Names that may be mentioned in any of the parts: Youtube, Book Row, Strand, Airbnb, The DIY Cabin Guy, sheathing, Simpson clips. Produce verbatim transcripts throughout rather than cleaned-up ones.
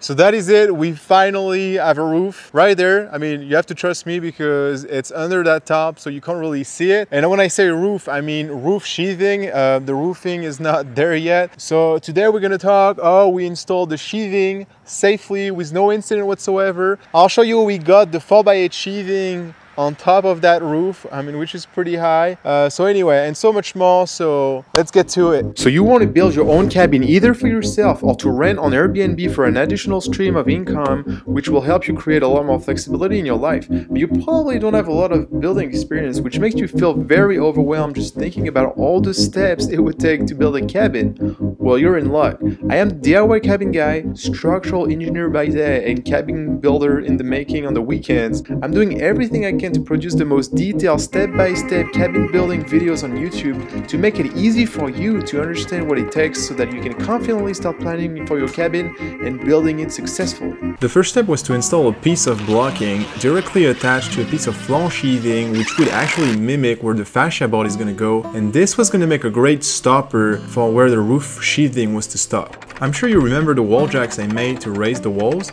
So that is it. We finally have a roof right there. I mean, you have to trust me because it's under that top, so you can't really see it. And when I say roof, I mean roof sheathing. Uh, the roofing is not there yet. So today we're gonna talk, oh, we installed the sheathing safely with no incident whatsoever. I'll show you we got the four by eight sheathing on top of that roof, I mean, which is pretty high. Uh, so anyway, and so much more, so let's get to it. So you want to build your own cabin either for yourself or to rent on Airbnb for an additional stream of income, which will help you create a lot more flexibility in your life. But you probably don't have a lot of building experience, which makes you feel very overwhelmed just thinking about all the steps it would take to build a cabin. Well, you're in luck. I am the D I Y Cabin Guy, structural engineer by day and cabin builder in the making on the weekends. I'm doing everything I can to produce the most detailed step-by-step cabin building videos on YouTube to make it easy for you to understand what it takes so that you can confidently start planning for your cabin and building it successfully. The first step was to install a piece of blocking directly attached to a piece of flange sheathing, which would actually mimic where the fascia board is going to go, and this was going to make a great stopper for where the roof sheathing was to stop. I'm sure you remember the wall jacks I made to raise the walls.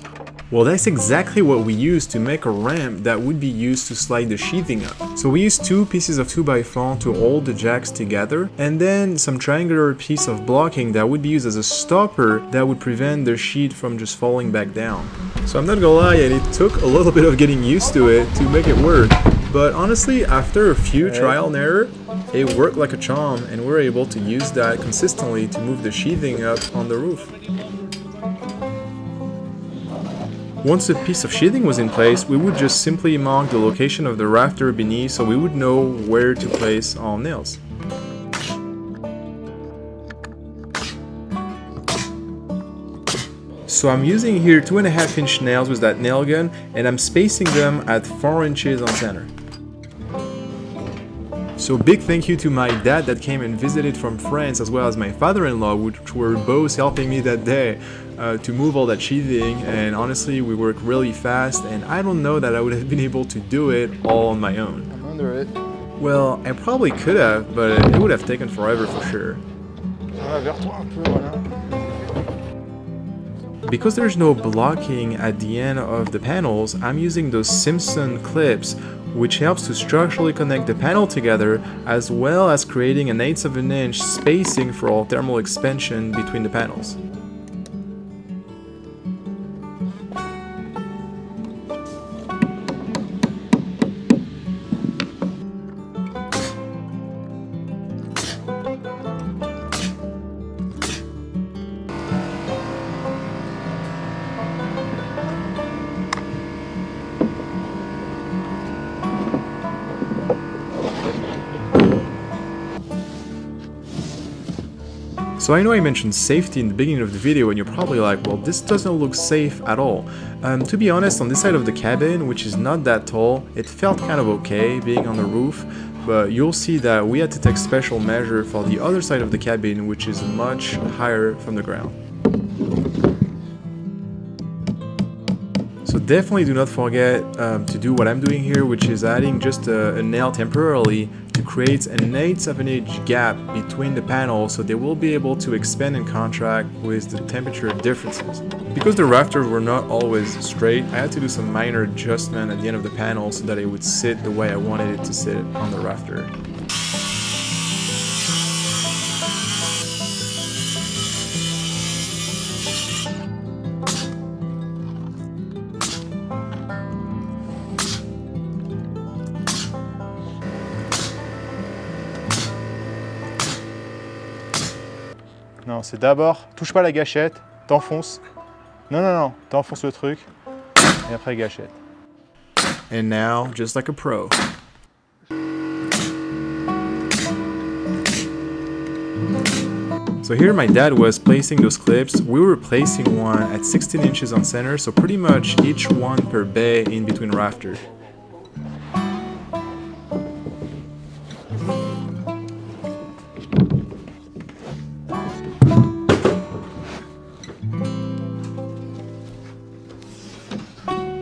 Well, that's exactly what we used to make a ramp that would be used to slide the sheathing up. So we used two pieces of two by four flange to hold the jacks together, and then some triangular piece of blocking that would be used as a stopper that would prevent the sheet from just falling back down. So I'm not gonna lie, and it took a little bit of getting used to it to make it work. But honestly, after a few trial and error, it worked like a charm, and we were able to use that consistently to move the sheathing up on the roof. Once a piece of sheathing was in place, we would just simply mark the location of the rafter beneath so we would know where to place our nails. So I'm using here two and a half inch nails with that nail gun, and I'm spacing them at four inches on center. So big thank you to my dad that came and visited from France, as well as my father-in-law, which were both helping me that day uh, to move all that sheathing. And honestly, we worked really fast, and I don't know that I would have been able to do it all on my own. I'm under it. Well, I probably could have, but it would have taken forever for sure. Because there's no blocking at the end of the panels, I'm using those Simpson clips, which helps to structurally connect the panel together, as well as creating an eighth of an inch spacing for all thermal expansion between the panels. So I know I mentioned safety in the beginning of the video, and you're probably like, well, this doesn't look safe at all. Um, to be honest, on this side of the cabin, which is not that tall, it felt kind of okay being on the roof, but you'll see that we had to take special measure for the other side of the cabin, which is much higher from the ground. So definitely do not forget um, to do what I'm doing here, which is adding just a, a nail temporarily to create an eighth of an inch gap between the panels, so they will be able to expand and contract with the temperature differences. Because the rafters were not always straight, I had to do some minor adjustment at the end of the panel so that it would sit the way I wanted it to sit on the rafter. Non, c'est d'abord, touche pas la gâchette, t'enfonces. Non, non, non, t'enfonces le truc, et après gâchette. And now, just like a pro. So here my dad was placing those clips. We were placing one at sixteen inches on center, so pretty much each one per bay in between rafters.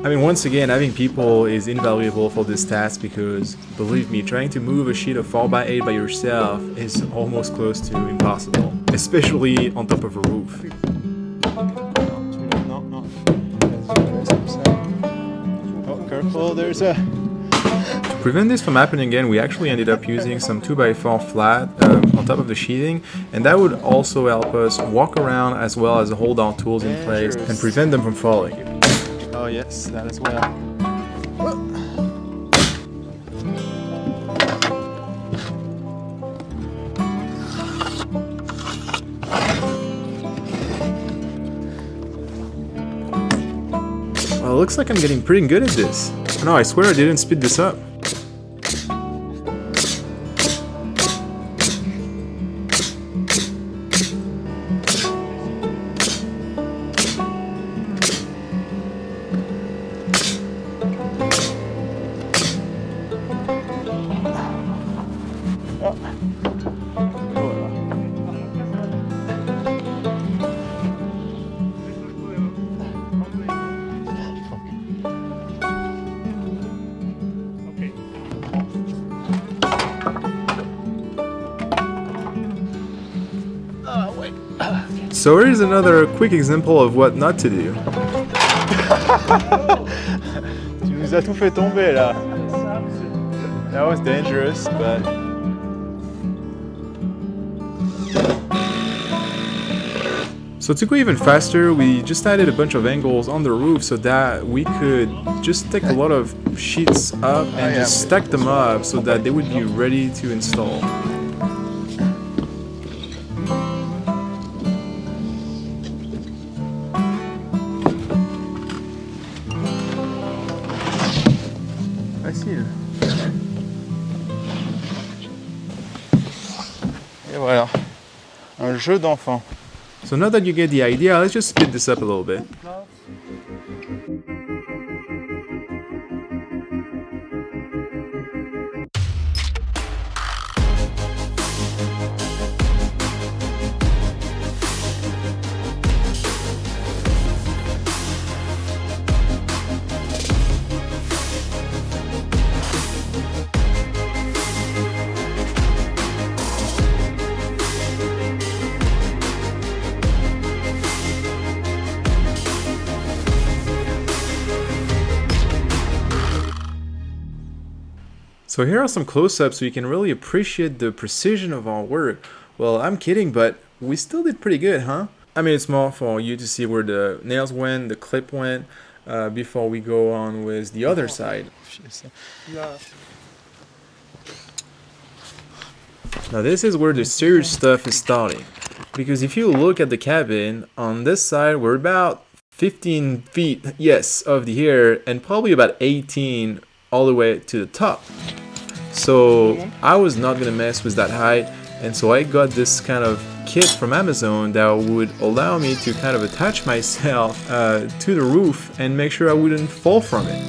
I mean, once again, having people is invaluable for this task because, believe me, trying to move a sheet of four by eight by yourself is almost close to impossible, especially on top of a roof. Oh, there's a... To prevent this from happening again, we actually ended up using some two by four flat um, on top of the sheathing, and that would also help us walk around as well as hold our tools in place and prevent them from falling. Oh yes, that as well. Well, it looks like I'm getting pretty good at this. No, I swear I didn't speed this up. So here's another quick example of what not to do. Tu nous as tout fait tomber là. That was dangerous, but so to go even faster, we just added a bunch of angles on the roof so that we could just take a lot of sheets up and oh, yeah. just stack them up so that they would be ready to install. Et voilà, un jeu d'enfant. So now that you get the idea, let's just speed this up a little bit. So here are some close-ups so you can really appreciate the precision of our work. Well, I'm kidding, but we still did pretty good, huh? I mean, it's more for you to see where the nails went, the clip went, uh, before we go on with the other side. Now this is where the serious stuff is starting. Because if you look at the cabin, on this side we're about fifteen feet, yes, of the air, and probably about eighteen all the way to the top. So I was not gonna mess with that height, and so I got this kind of kit from Amazon that would allow me to kind of attach myself uh, to the roof and make sure I wouldn't fall from it.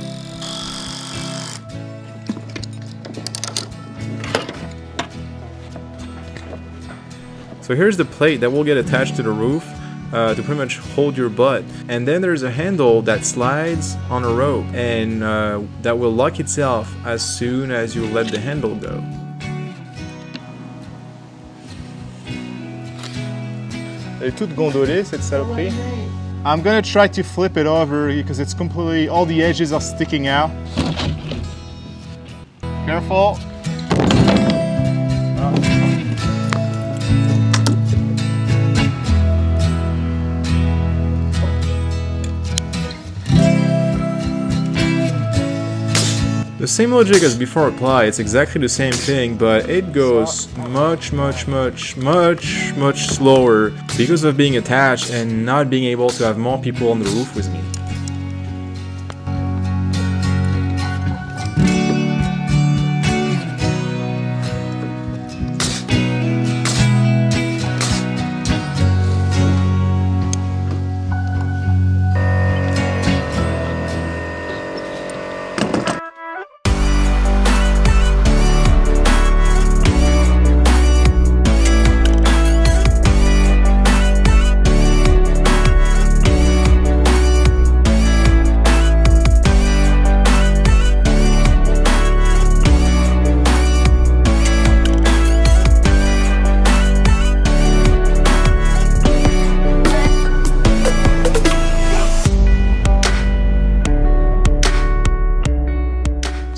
So here's the plate that will get attached to the roof uh, to pretty much hold your butt. And then there's a handle that slides on a rope and uh, that will lock itself as soon as you let the handle go. Elle est toute gondolée, cette saloperie. I'm gonna try to flip it over because it's completely, all the edges are sticking out. Careful. The same logic as before applied, it's exactly the same thing, but it goes much, much, much, much, much slower because of being attached and not being able to have more people on the roof with me.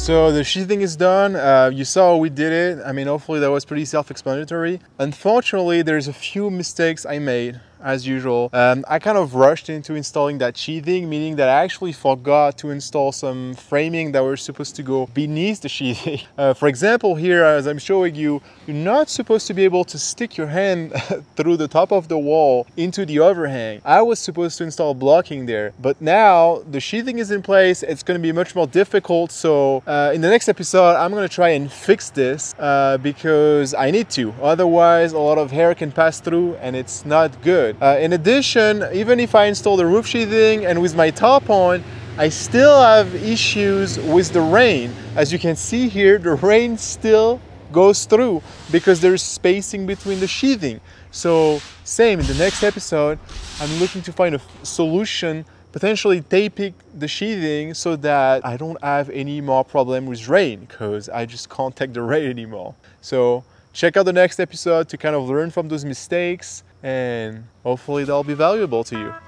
So the sheathing is done. Uh, you saw we did it. I mean, hopefully that was pretty self-explanatory. Unfortunately, there's a few mistakes I made, as usual. Um, I kind of rushed into installing that sheathing, meaning that I actually forgot to install some framing that were supposed to go beneath the sheathing. Uh, for example, here, as I'm showing you, you're not supposed to be able to stick your hand through the top of the wall into the overhang. I was supposed to install blocking there, but now the sheathing is in place. It's going to be much more difficult. So uh, in the next episode, I'm going to try and fix this uh, because I need to. Otherwise, a lot of hair can pass through and it's not good. Uh, in addition, even if I install the roof sheathing and with my top on, I still have issues with the rain. As you can see here, the rain still goes through because there's spacing between the sheathing. So same, in the next episode, I'm looking to find a solution, potentially taping the sheathing so that I don't have any more problem with rain, because I just can't take the rain anymore. So check out the next episode to kind of learn from those mistakes. And hopefully that'll be valuable to you.